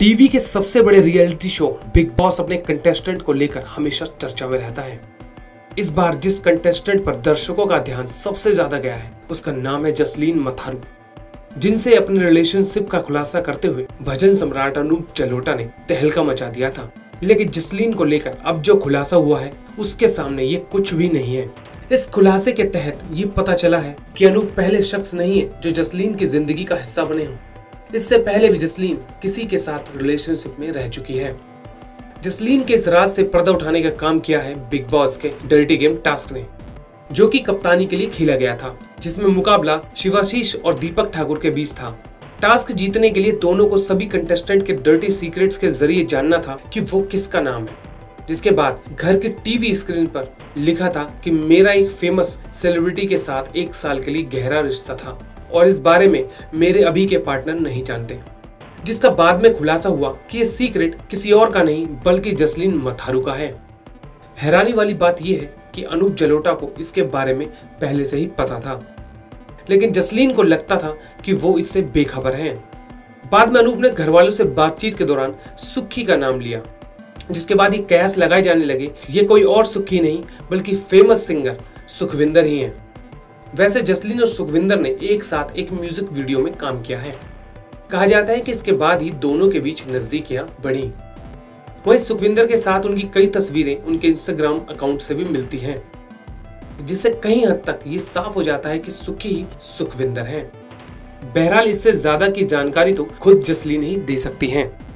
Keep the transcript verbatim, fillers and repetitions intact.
TV के सबसे बड़े रियलिटी शो बिग बॉस अपने कंटेस्टेंट को लेकर हमेशा चर्चा में रहता है। इस बार जिस कंटेस्टेंट पर दर्शकों का ध्यान सबसे ज्यादा गया है उसका नाम है जसलीन मथारू, जिनसे अपने रिलेशनशिप का खुलासा करते हुए भजन सम्राट अनूप जलोटा ने तहलका मचा दिया था। लेकिन जसलीन को लेकर अब जो खुलासा हुआ है उसके सामने ये कुछ भी नहीं है। इस खुलासे के तहत ये पता चला है कि अनूप पहले शख्स नहीं है जो जसलीन की जिंदगी का हिस्सा बने हों। इससे पहले भी जसलीन किसी के साथ रिलेशनशिप में रह चुकी है। जसलीन के इस राज से पर्दा उठाने का काम किया है बिग बॉस के डर्टी गेम टास्क ने, जो कि कप्तानी के लिए खेला गया था, जिसमें मुकाबला शिवाशीष और दीपक ठाकुर के बीच था। टास्क जीतने के लिए दोनों को सभी कंटेस्टेंट के डर्टी सीक्रेट्स के जरिए जानना था कि वो किसका नाम है, जिसके बाद घर के टीवी स्क्रीन पर लिखा था कि मेरा एक फेमस सेलिब्रिटी के साथ एक साल के लिए गहरा रिश्ता था और इस बारे में मेरे अभी के पार्टनर नहीं जानते, जिसका बाद में खुलासा हुआ कि ये सीक्रेट किसी और का नहीं बल्कि जसलीन मथारू का है। हैरानी वाली बात यह है कि अनूप जलोटा को इसके बारे में पहले से ही पता था, लेकिन जसलीन को लगता था कि वो इससे बेखबर हैं। बाद में अनूप ने घरवालों से बातचीत के दौरान सुखी का नाम लिया, जिसके बाद ये कयास लगाए जाने लगे ये कोई और सुखी नहीं बल्कि फेमस सिंगर सुखविंदर ही हैं। वैसे जसलीन और सुखविंदर ने एक साथ एक म्यूजिक वीडियो में काम किया है। कहा जाता है कि इसके बाद ही दोनों के बीच नजदीकियां बढ़ी। वहीं सुखविंदर के साथ उनकी कई तस्वीरें उनके इंस्टाग्राम अकाउंट से भी मिलती हैं, जिससे कहीं हद तक ये साफ हो जाता है कि सुखी ही सुखविंदर हैं। बहरहाल इससे ज्यादा की जानकारी तो खुद जसलीन ही दे सकती हैं।